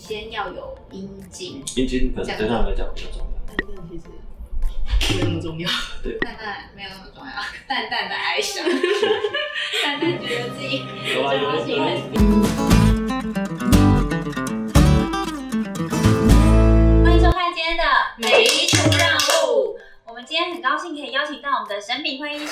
先要有阴茎，阴茎本身上来讲比较重要。但是其实没有那么重要，对，蛋蛋没有那么重要，蛋蛋的哀伤，蛋蛋觉得自己有啊有。欢迎收看今天的美医出任务，我们今天很高兴可以邀请到我们的沈秉惠医师。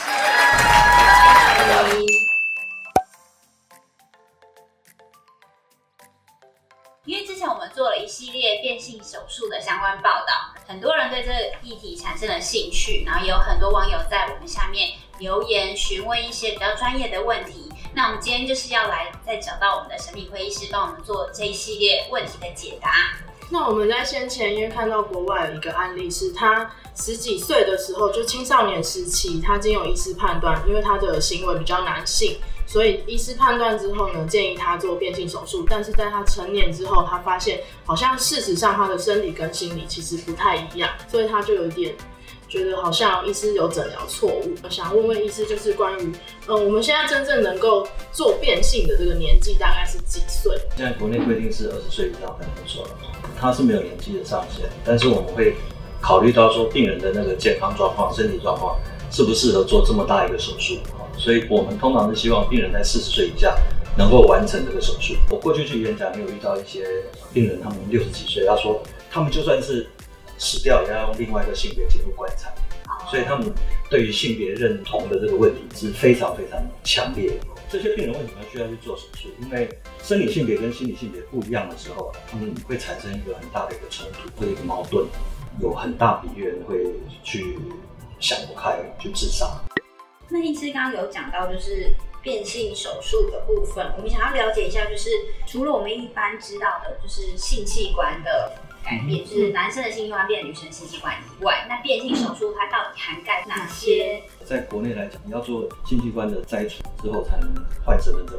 因为之前我们做了一系列变性手术的相关报道，很多人对这个议题产生了兴趣，然后也有很多网友在我们下面留言询问一些比较专业的问题。那我们今天就是要来再找到我们的沈秉惠医师，帮我们做这一系列问题的解答。那我们在先前因为看到国外有一个案例，是他十几岁的时候，就青少年时期，他经由医师判断，因为他的行为比较男性。所以医师判断之后呢，建议他做变性手术。但是在他成年之后，他发现好像事实上他的生理跟心理其实不太一样，所以他就有点觉得好像医师有诊疗错误。想问问医师，就是关于我们现在真正能够做变性的这个年纪大概是几岁？现在国内规定是20岁以上才能做，它是没有年纪的上限，但是我们会考虑到说病人的那个健康状况、身体状况适不适合做这么大一个手术。所以我们通常是希望病人在40岁以下能够完成这个手术。我过去去演讲也有遇到一些病人，他们60几岁，他说他们就算是死掉也要用另外一个性别进入棺材，所以他们对于性别认同的这个问题是非常非常强烈的。这些病人为什么需要去做手术？因为生理性别跟心理性别不一样的时候，他们会产生一个很大的一个冲突或一个矛盾，有很大比例人会去想不开去自杀。那医师刚刚有讲到就是变性手术的部分，我们想要了解一下，就是除了我们一般知道的就是性器官的改变，就是男生的性器官变女生性器官以外，那变性手术它到底涵盖哪些？在国内来讲，你要做性器官的摘除之后才能换身份证。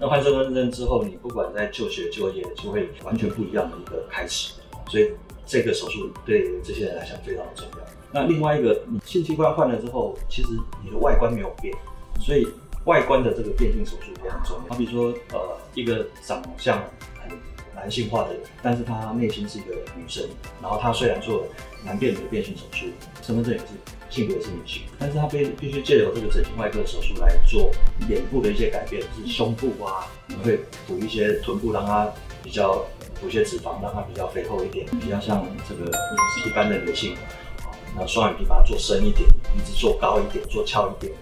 那换身份证之后，你不管在就学就业就会完全不一样的一个开始，所以这个手术对这些人来讲非常重要。那另外一个，你性器官换了之后，其实你的外观没有变，所以外观的这个变性手术也很重要。好比说，一个长相很男性化的人，但是他内心是一个女生，然后他虽然做了男变女的变性手术，身份证也是性别是女性，但是他必须借由这个整形外科的手术来做脸部的一些改变，就是胸部啊，你会补一些臀部，让它比较补一些脂肪，让它比较肥厚一点，比较像这个一般的女性。那双眼皮把它做深一点，鼻子做高一点，做翘一点，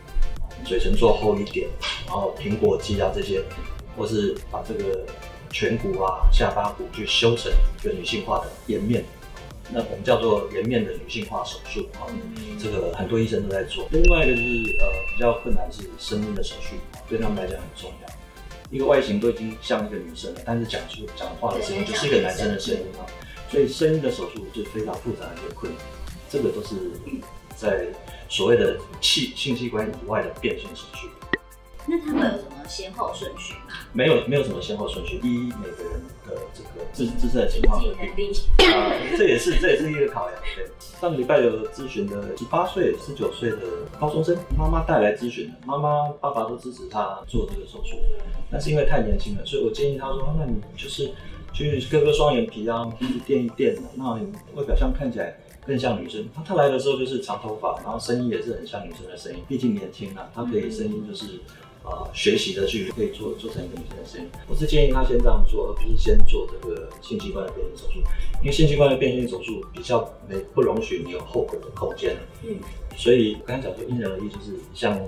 嘴唇做厚一点，然后苹果肌啊这些，或是把这个颧骨啊、下巴骨去修成一个女性化的颜面，那我们叫做颜面的女性化手术啊，这个很多医生都在做。另外一个就是比较困难是声音的手术，对他们来讲很重要。一个外形都已经像一个女生了，但是讲话的声音就是一个男生的声音啊，所以声音的手术是非常复杂的一个困难。这个都是在所谓的性器官以外的变性手术。那他们有什么先后顺序吗？没有什么先后顺序。依每个人的这个自身的情况而定。这也是一个考量。对，上个礼拜有咨询的18岁、19岁的高中生，妈妈带来咨询，妈妈、爸爸都支持他做这个手术，但是因为太年轻了，所以我建议他说：“那你就是去割个双眼皮啊，鼻子垫一垫，那你外表上看起来。”更像女生，她来的时候就是长头发，然后声音也是很像女生的声音。毕竟年轻啊，她可以声音就是，学习的去可以做成一个女生的声音。我是建议她先这样做，而不是先做这个性器官的变性手术，因为性器官的变性手术比较不容许你有后悔的空间。所以我刚才讲说因人而异，就是像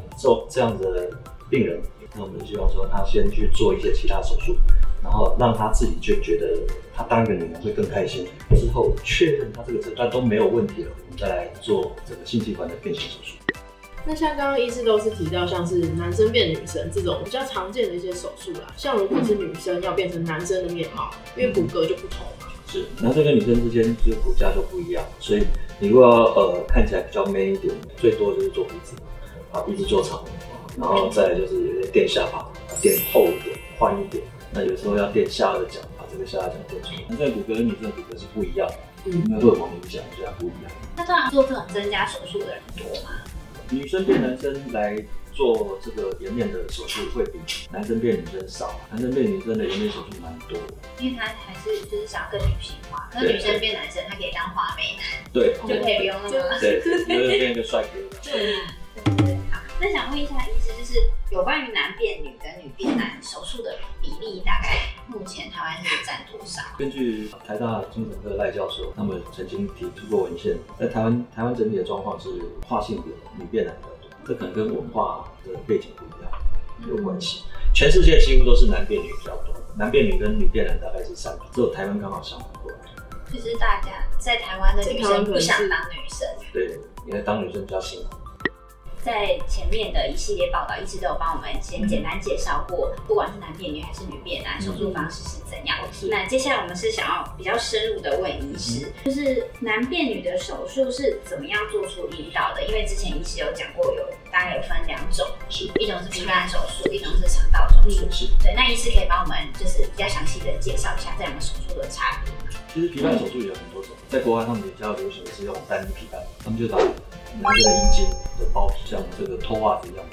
这样子的病人，那我们希望说她先去做一些其他手术。然后让他自己就觉得他当一个女人会更开心。之后确认他这个诊断都没有问题了，我们再来做这个性器官的变性手术。那像刚刚医师都是提到像是男生变女生这种比较常见的一些手术啦，像如果是女生要变成男生的面貌，因为骨骼就不同嘛。是，男生跟女生之间就是骨架就不一样，所以你如果要看起来比较 man 一点，最多就是做鼻子，把鼻子做长，然后再来就是垫下巴，垫厚一点，宽一点。那有时候要垫下颚角，把这个下颚角垫出来。那在骨骼跟女生的骨骼是不一样的，因为荷尔蒙影响，所以它不一样。那通常做这种增加手术的人多吗？女生变男生来做这个颜面的手术会比男生变女生少，男生变女生的颜面手术蛮多，因为他还是就是想更女性化。可是女生变男生，他可以当画眉男，对，就可以不用那么对，就变一个帅哥。对对对，好。那想问一下医师，就是有关于男变女跟女变男手术的比例，大概目前台湾是占多少？根据台大精神科赖教授他们曾经提出过文献，在台湾整体的状况是跨性别女变男的。 这可能跟文化的背景不一样有关系。全世界几乎都是男变女比较多，男变女跟女变男大概是3比，只有台湾刚好相反过来。就是大家在台湾的女生不想当女生，对，因为当女生比较辛苦。在前面的一系列报道，一直都有帮我们先简单介绍过，不管是男变女还是女变男，手术方式是怎样。那接下来我们是想要比较深入的问医师，就是男变女的手术是怎么样做出引导的？因为之前医师有讲过，有大概有分2种，一种是皮瓣手术，一种是肠道手术。对，那医师可以帮我们就是比较详细的介绍一下这两个手术的差别。其实皮瓣手术有很多种，在国外他们比较流行的是用单一皮瓣，他们就拿这个阴茎的包皮，像这个脱袜子一样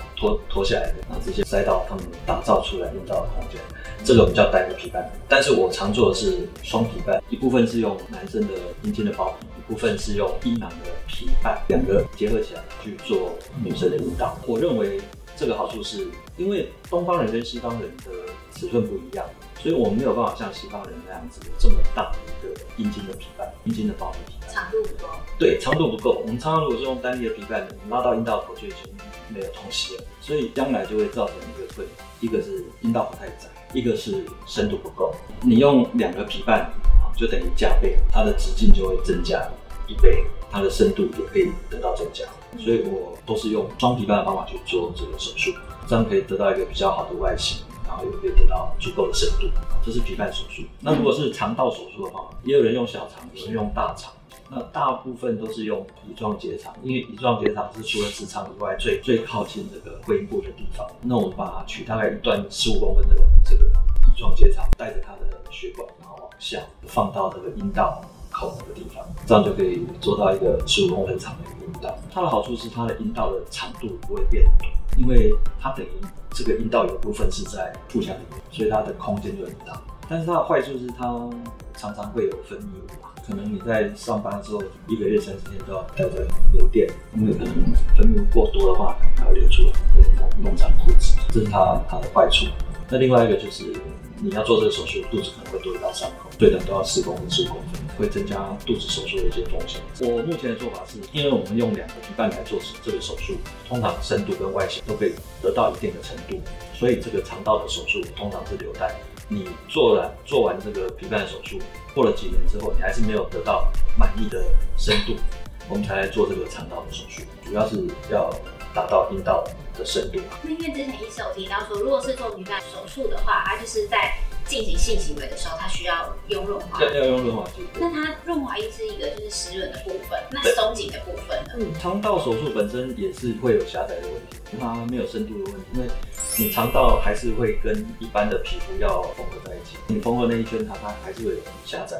脱下来的，然后直接塞到他们打造出来用到的空间，这种叫单一皮瓣。但是我常做的是双皮瓣，一部分是用男生的阴茎的包皮，一部分是用阴囊的皮瓣，两个结合起来去做女生的引导。我认为这个好处是因为东方人跟西方人的尺寸不一样，所以我们没有办法像西方人那样子有这么大的一个阴茎的皮瓣、阴茎的包皮。 长度不够，对，长度不够。我们常常如果是用单一的皮瓣，你拉到阴道口就已经没有通气了，所以将来就会造成一个对，一个是阴道口太窄，一个是深度不够。你用2个皮瓣，就等于加倍，它的直径就会增加1倍，它的深度也可以得到增加。所以我都是用双皮瓣的方法去做这个手术，这样可以得到一个比较好的外形。 然后也可以得到足够的深度，这是皮瓣手术。那如果是肠道手术的话，也有人用小肠，有人用大肠。那大部分都是用乙状结肠，因为乙状结肠是除了直肠以外最靠近这个会阴部的地方。那我们把它取大概1段15公分的这个乙状结肠，带着它的血管，然后往下放到这个阴道口那个地方，这样就可以做到一个15公分长的一个阴道。它的好处是它的阴道的长度不会变短，因为它等于。 这个阴道有部分是在腹腔里面，所以它的空间就很大。但是它的坏处是，它常常会有分泌物嘛，可能你在上班的时候，1个月30天都要带着留电，因为可能分泌物过多的话，它会流出来，弄脏裤子，这是它的坏处。那另外一个就是，你要做这个手术，肚子可能会多一道伤口，最短都要4公分、15公分，会增加肚子手术的一些风险。我目前的做法是，因为我们用2个皮瓣来做这个手术，通常深度跟外形都可以得到一定的程度，所以这个肠道的手术通常是留待你做完这个皮瓣手术，过了几年之后，你还是没有得到满意的深度，我们才来做这个肠道的手术，主要是要达到阴道的深度。那因为之前医生有提到说，如果是做皮瓣手术的话，它就是在 进行性行为的时候，它需要用润滑，要用润滑剂。那它润滑液是一个就是湿润的部分，那松紧的部分呢？肠道手术本身也是会有狭窄的问题，它没有深度的问题，因为你肠道还是会跟一般的皮肤要缝合在一起，你缝合那一圈它还是会有狭窄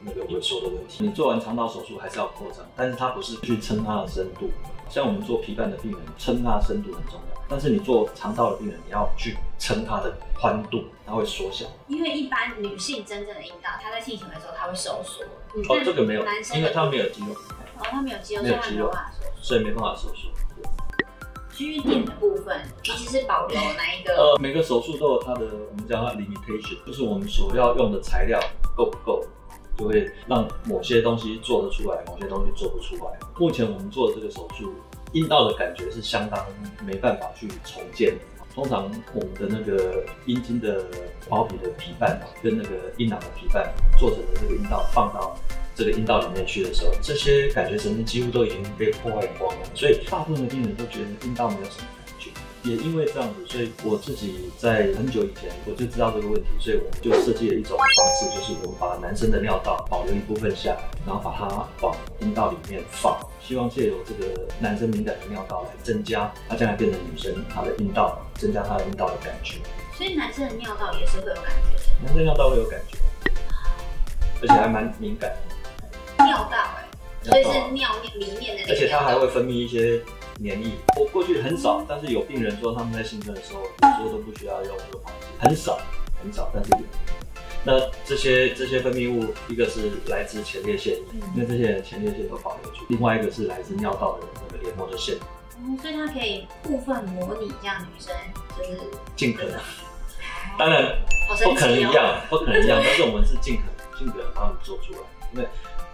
那个萎缩的问题。你做完肠道手术还是要扩张，但是它不是去撑它的深度，像我们做皮瓣的病人，撑它深度很重要。 但是你做肠道的病人，你要去撑它的宽度，它会缩小。因为一般女性真正的阴道，她在性行为的时候，她会收缩。哦，这个没有，因为她没有肌肉。哦，她没有肌肉，所以没办法收缩。G 点的部分，其实是保留哪一个？每个手术都有它的，我们叫它 limitation， 就是我们所要用的材料够不够，就会让某些东西做得出来，某些东西做不出来。目前我们做的这个手术。 阴道的感觉是相当没办法去重建。通常我们的那个阴茎的包皮的皮瓣跟那个阴囊的皮瓣做成的这个阴道放到这个阴道里面去的时候，这些感觉神经几乎都已经被破坏光了，所以大部分的病人都觉得阴道没有什么感觉。也因为这样子，所以我自己在很久以前我就知道这个问题，所以我就设计了一种方式，就是我们把男生的尿道保留一部分下来，然后把它往阴道里面放。 希望借由这个男生敏感的尿道来增加他将来变成女生他的阴道，增加他的阴道的感觉。所以男生的尿道也是会有感觉的。男生尿道会有感觉，而且还蛮敏感。尿道哎，所以是尿里面的。而且它还会分泌一些免疫。我过去很少，但是有病人说他们在新生的时候，说都不需要用这个方式，很少，但是有。那这些分泌物，一个是来自前列腺，因为这些人前列腺都保留住；另外一个是来自尿道的那个黏膜的腺。所以它可以部分模拟这样女生，就是尽可能。当然不可能一样，但是我们是尽可能帮他们做出来，因为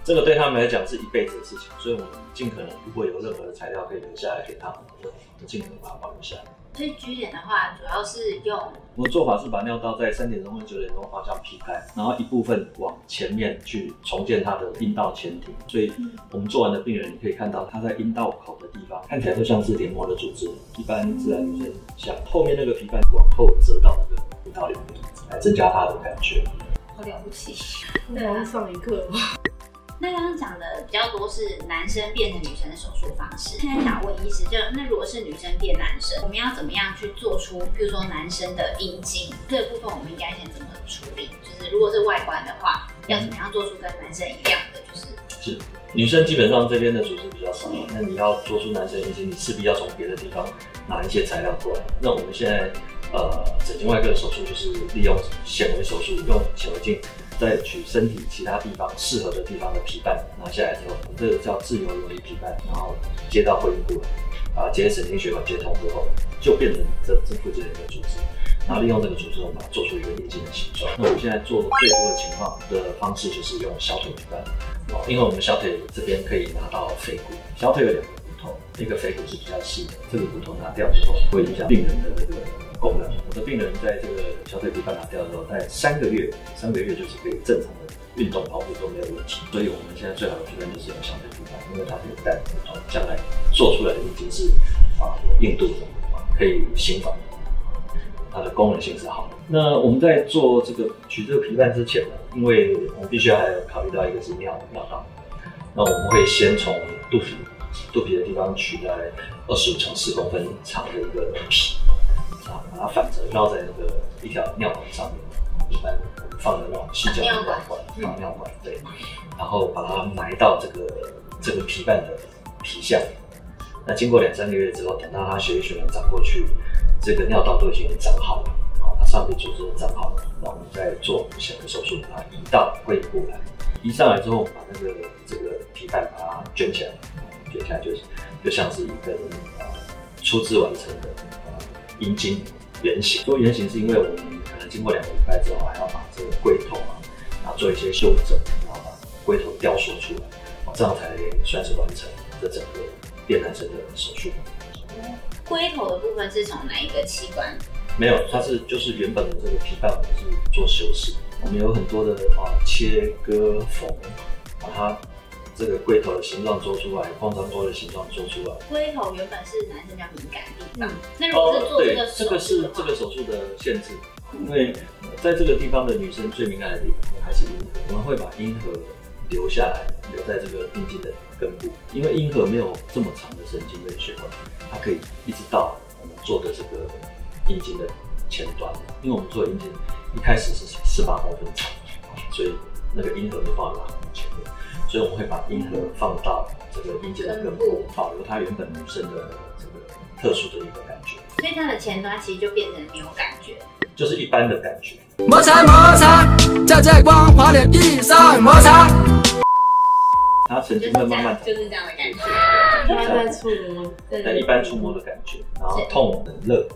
这个对他们来讲是一辈子的事情，所以我们尽可能如果有任何的材料可以留下来给他们，我们尽可能把它保留下来。所以G点的话，主要是用我们做法是把尿道在3点钟跟9点钟方向劈开，然后一部分往前面去重建它的阴道前庭。所以我们做完的病人，你可以看到他在阴道口的地方看起来就像是黏膜的组织，一般自然女生像后面那个皮瓣往后折到那个。到里面来增加它的感觉，好了不起，对啊，上一课。那刚刚讲的比较多是男生变成女生的手术方式，现在想问医师，就那如果是女生变男生，我们要怎么样去做出，比如说男生的阴茎这部分，我们应该先怎么处理？就是如果是外观的话，要怎么样做出跟男生一样的？就是女生基本上这边的组织比较少，那你要做出男生阴茎，你势必要从别的地方拿一些材料过来。那我们现在。整形外科的手术就是利用显微手术，用显微镜再取身体其他地方适合的地方的皮瓣拿下来之后，我们这个叫自由游离皮瓣，然后接到会阴部，把结神经血管接通之后，就变成这附近的一个组织，然后利用这个组织，我们把它做出一个阴茎的形状。那我们现在做最多的情况的方式就是用小腿皮瓣，因为我们小腿这边可以拿到腓骨，小腿有两个骨头，一个腓骨是比较细的，这个骨头拿掉之后会影响病人的功能。我的病人在这个小腿皮瓣拿掉之后，在3个月就是可以正常的运动跑步都没有问题。所以我们现在最好的皮瓣就是用小腿皮瓣，因为它可以带将来做出来的已经是有硬度的，可以行房，它的功能性是好的。那我们在做这个取这个皮瓣之前呢，因为我们必须要还有考虑到一个是尿道，那我们会先从肚皮的地方取来25×4公分长的一个皮。把它反折绕在那个一条尿管上面，一般我们放在那种细胶的尿管，对，然后把它埋到这个皮瓣的皮下。那经过2、3个月之后，等到它血液循环长过去，这个尿道都已经长好了，它上面组织都长好了，然后我们再做显微手术，把它移到会阴部来。移上来之后，把这个皮瓣把它卷起来就像是一根粗制完成的。阴茎圆形，做圆形是因为我们可能经过2个礼拜之后，还要把这个龟头然后做一些修整，然后把龟头雕塑出来，这样才算是完成这整个变男生的手术。龟头的部分是从哪一个器官？没有，它是就是原本的这个皮瓣，我们是做修饰，我们有很多的切割缝，把它这个龟头的形状做出来，棒状沟的形状做出来。龟头原本是男生比较敏感的地方，那如果是做这个手术，这个是这个手术的限制，因为在这个地方的女生最敏感的地方还是阴核，我们会把阴核留下来，留在这个阴茎的根部，因为阴核没有这么长的神经跟血管，它可以一直到我们做的这个阴茎的前端，因为我们做阴茎一开始是18公分长，所以那个阴核没办法拉到前面。所以我们会把阴核放到这个阴茎的根部，保留它原本女生的这个特殊的一个感觉。所以它的前端其实就变成没有感觉，就是一般的感觉。摩擦摩擦，在光滑的地上摩擦。它神经会慢慢就是这样的感觉，慢慢触摸，但一般触摸的感觉，然后痛很热，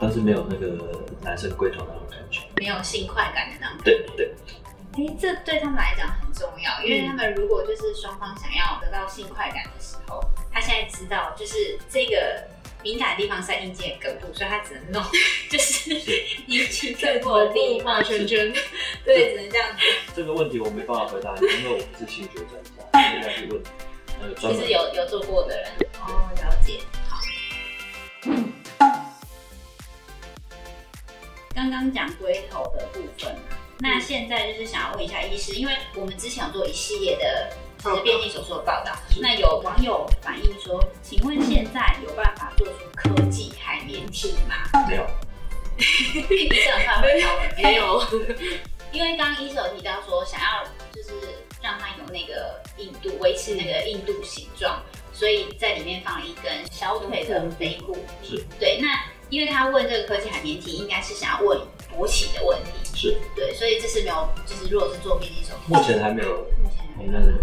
但是没有那个男生龟头那种感觉，没有性快感的那种。对。这对他们来讲很重要，因为他们如果就是双方想要得到性快感的时候，他现在知道就是这个敏感的地方是在阴茎的根部，所以他只能弄，就是阴茎根部的另一半圈，对，只能这样子。这个问题我没办法回答你，因为我不是性学专家，应该是问就是有做过的人哦，了解。好，刚刚讲龟头的部分。那现在就是想要问一下医师，因为我们之前有做一系列的就是变性手术的报道，那有网友反映说，请问现在有办法做出科技海绵体吗？没有，医生有办法没有，因为刚刚医生有提到说，想要就是让它有那个硬度，维持那个硬度形状。所以在里面放了一根小腿的肥骨。是，对。那因为他问这个科技海绵体，应该是想要问勃起的问题。是，对。所以这是没有，就是如果是做变性手术，目前还没有，应该是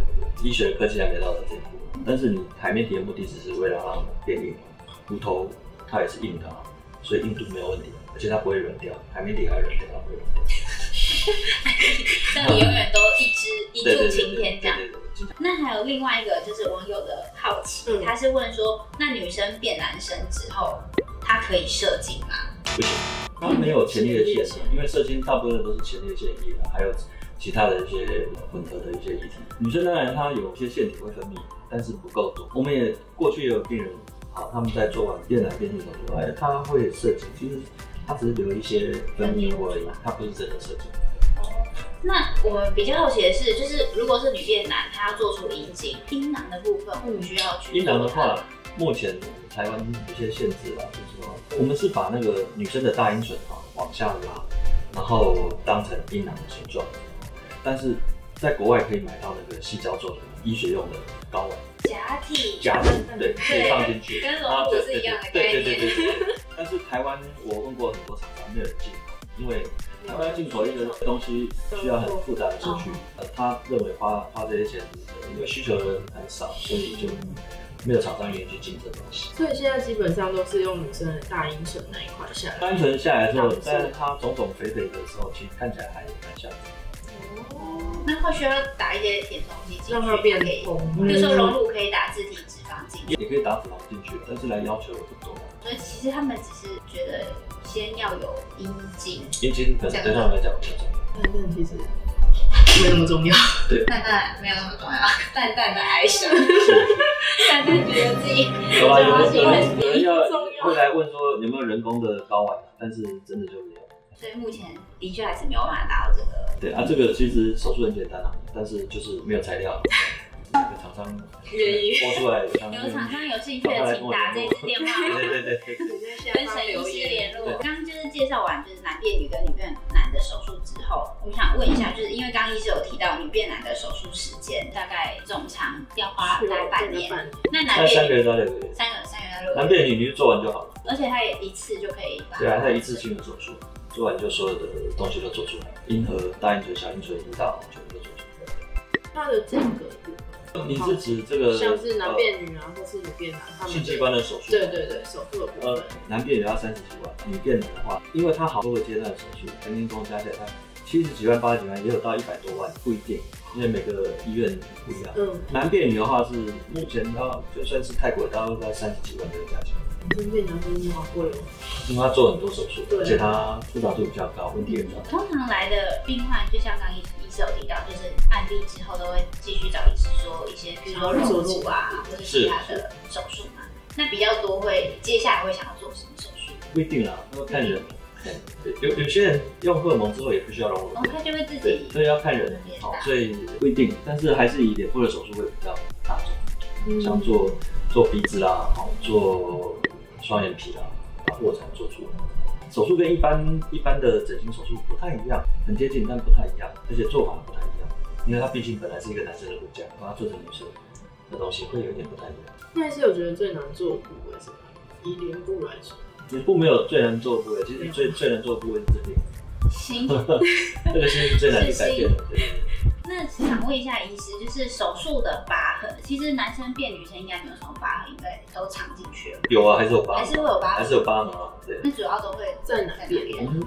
医学科技还没到这一步。但是你海绵体的目的只是为了让它变硬，骨头它也是硬的，所以硬度没有问题，而且它不会软掉，海绵体还会软掉，它不会软掉。让你永远都一柱擎天这样。那还有另外一个就是网友的好奇，他是问说，那女生变男生之后，她可以射精吗？不行，她没有前列腺，因为射精大部分都是前列腺液的，还有其他的一些混合的一些液体。女生当然她有些腺体会分泌，但是不够多。我们也过去也有病人，好，他们在做完变男变性手术，他会射精，其实他只是留一些分泌物而已，他不是真的射精。那我们比较好奇的是，就是如果是女变男，他要做出阴茎、阴囊的部分，我们需要去阴囊的话，目前台湾有些限制啦，就是说我们是把那个女生的大阴唇往下拉，然后当成阴囊的形状，但是在国外可以买到那个矽胶做的医学用的睾丸假体，对，可以放进去，跟龙骨是一样的概念。对。但是台湾我问过很多厂商没有人进口，因为台湾进口一个东西需要很复杂的程序，他认为花这些钱，因为需求很少，所以就没有厂商愿意去进这东西。所以现在基本上都是用女生的大阴唇那一块下来。大阴唇下来之后，但是它肿肿肥肥的时候，其实看起来还蛮像。哦，那会需要打一些填充剂进去，让它变红。比如说隆乳可以打自体脂肪进去，也可以打脂肪进去，但是来要求不多。所以其实他们只是觉得先要有阴茎可能对他们来讲比较重要，但是其实没那么重要。对，蛋蛋没有那么重要，蛋蛋的哀伤，蛋蛋觉得自己有啊，有人要会来问说有没有人工的睾丸，但是真的就没有。所以目前的确还是没有办法达到这个。对啊，这个其实手术很简单啊，但是就是没有材料。厂商愿意播出来，有厂商有兴趣的，请打这支电话，对，跟沈医师联络。刚刚就是介绍完就是男变女跟女变男的手术之后，我想问一下，就是因为刚刚医师有提到女变男的手术时间大概总长要花大概半年，那男变女3个月到6个月，男变女你就做完就好了，而且他也一次就可以，对啊，他一次性的手术，做完就所有的东西都做出来，阴核、大阴唇、小阴唇、阴道全部都做出来。它的间隔。你是指这个像是男变女啊，或是女变男，他们性器官的手术？对，手术的部分。男变女要30几万，女变男的话，因为他好多个阶段的手术，平均工加起来他70几万、80几万，也有到100多万，不一定，因为每个医院不一样。男变女的话是目前到就算是泰国，大概在30几万这个价钱。真变男真的好贵哦，因为他做很多手术，而且他复杂度比较高，问题也比较大。通常来的病患就像刚医师有提到，就是案例之后都会继续找医师说一些，比如说隆乳啊，或者其他的手术嘛。那比较多会接下来会想要做什么手术？不一定啦，要看人。有些人用荷尔蒙之后也不需要隆乳，他就会自己。所以要看人，所以不一定，但是还是以脸部的手术会比较大众，像做鼻子啦，做双眼皮啦，卧蚕做出来。手术跟一般的整形手术不太一样，很接近但不太一样，而且做法不太一样，因为它毕竟本来是一个男生的骨架，把它做成女生的东西会有点不太一样。但是我觉得最难做部位是什么？以脸部来说，脸部没有最难做部位，其实最难做部位是这边。心，这个心是最难去改变的。那想问一下医师，就是手术的疤痕，其实男生变女生应该没有什么疤痕，应该都藏进去了。有啊，还是有疤，还是会有疤，还是有疤嘛？对。那主要都会在哪边？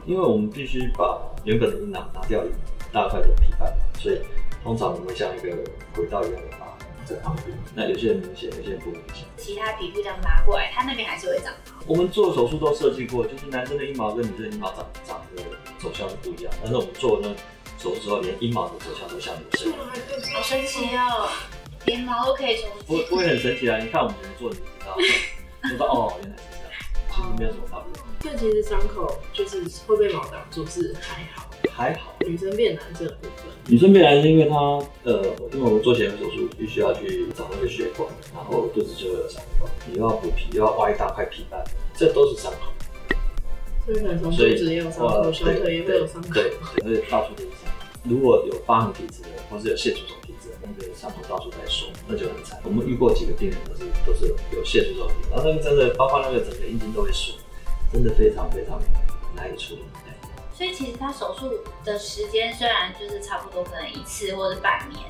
因为我们必须把原本的阴囊拿掉一大块的皮瓣，所以通常我们会像一个轨道一样的疤在旁边。那有些人明显，有些人不明显。其他皮肤这样拉过来，它那边还是会长毛。我们做手术都设计过，就是男生的阴毛跟女生的阴毛长的走向是不一样，但是我们做呢。手术之后，连阴毛的走向都像女生，好神奇哦！连毛都可以手术，不会很神奇啊？你看我们做你就知道，你说哦，原来是这样，其实没有什么差别。但其实伤口就是会被毛挡住，是还好。女生变男生的部分，女生变男生，因为她因为我们做前额手术必须要去找那个血管，然后肚子就会有伤口，你又要补皮，又要挖一大块皮瓣，这都是伤口。所以可能从肚子也有伤口，小腿也会有伤口，对，而且到处都是伤口。如果有疤痕体质的，或是有腺水肿体质，那个伤口到处在缩，那就很惨。我们遇过几个病人都是有蟹足肿的，然后那个真的包括那个整个阴茎都会缩，真的非常非常难以处理。所以其实他手术的时间虽然就是差不多，可能一次或者半年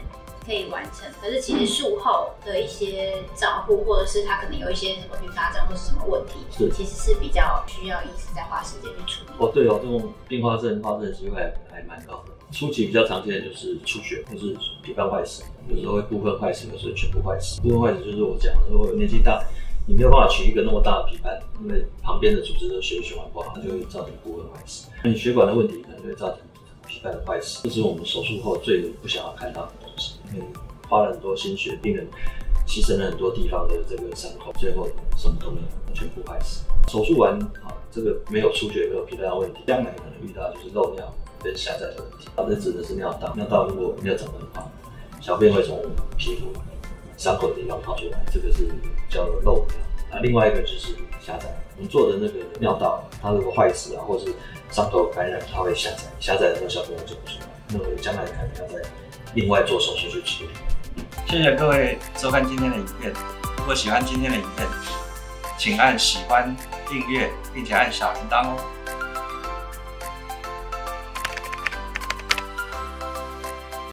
可以完成，可是其实术后的一些照顾，或者是他可能有一些什么并发症或是什么问题，其实是比较需要医师在花时间去处理。哦，对哦，这种并发症发生的机会还蛮高的。 初期比较常见的就是出血，或是皮瓣坏死，有时候会部分坏死，有时候全部坏死。部分坏死就是我讲的，如果年纪大，你没有办法取一个那么大的皮瓣，因为旁边的组织的血液循环不好，它就会造成部分坏死。那你血管的问题可能就会造成皮瓣的坏死，这是我们手术后最不想要看到的东西。因为花了很多心血，病人牺牲了很多地方的这个伤口，最后什么都没有，全部坏死。手术完啊，这个没有出血，没有皮瓣的问题，将来可能遇到就是漏尿。 跟狭窄的问题，那指的是尿道。尿道如果没有长得很好，小便会从皮肤伤口的地方跑出来，这个是叫做漏尿。啊，另外一个就是狭窄。我们做的那个尿道，它如果坏死啊，或是伤口感染，它会狭窄。狭窄的时候小便会走不出来，那么将来可能要再另外做手术去处理。谢谢各位收看今天的影片。如果喜欢今天的影片，请按喜欢、订阅，并且按小铃铛哦。